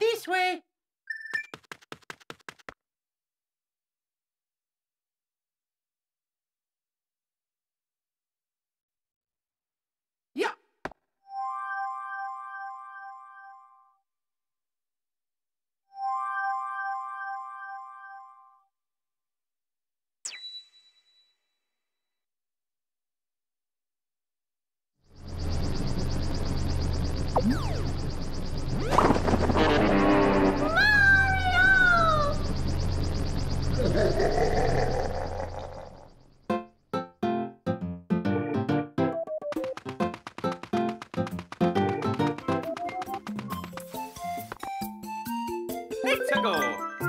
This way! Let's go! Let's go!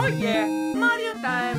Oh yeah, Mario time!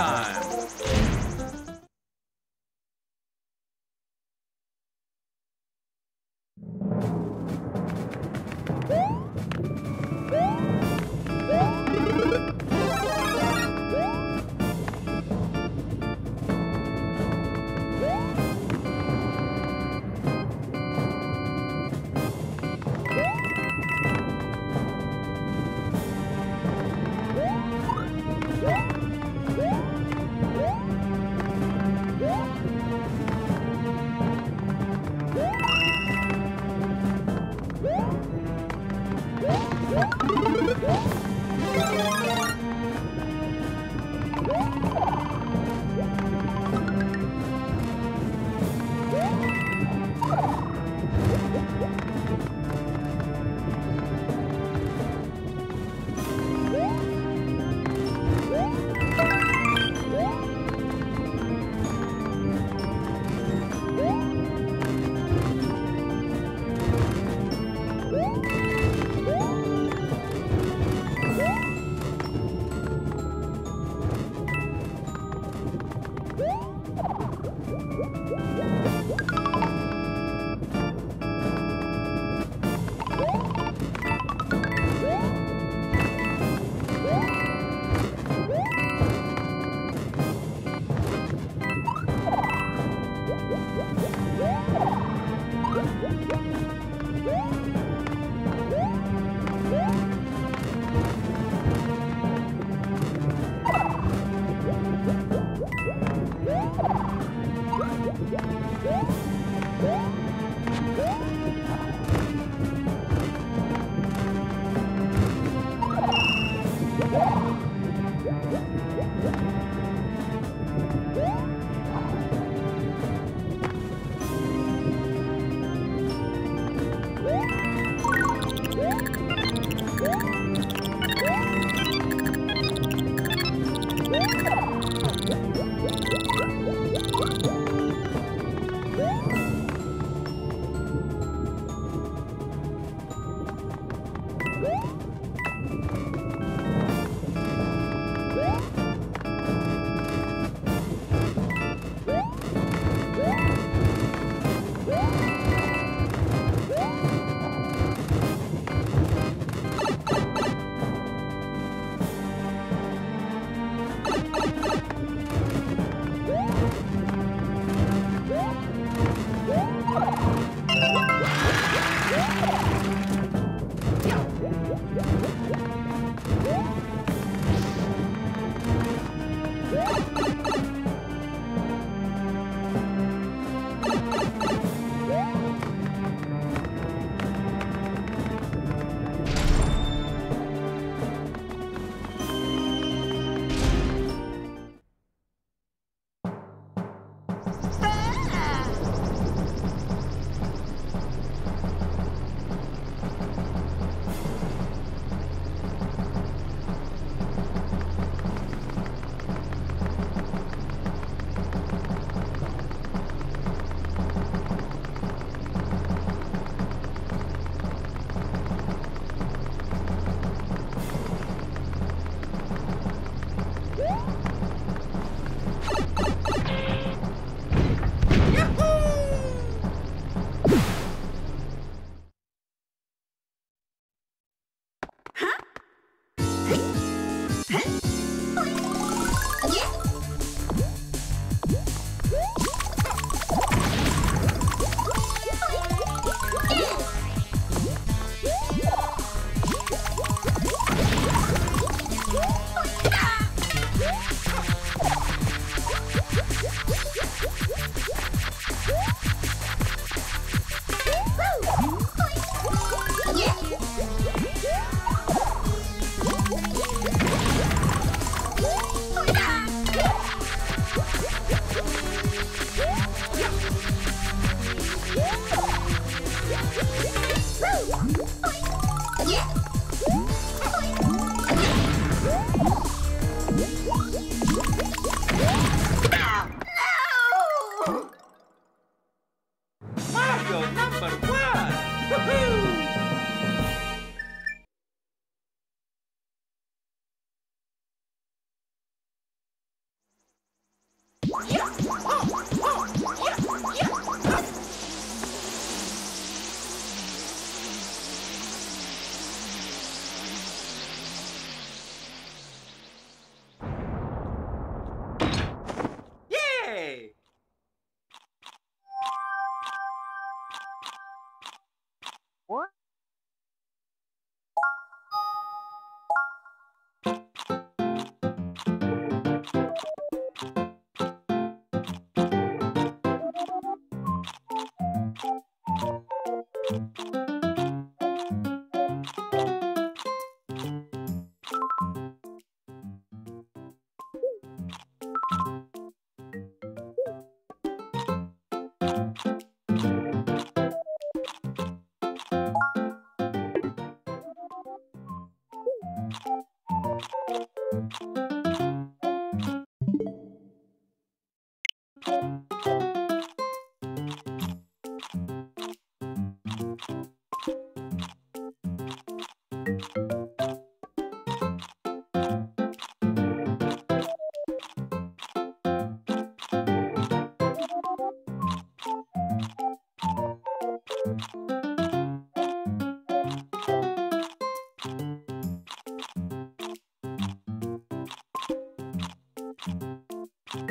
time.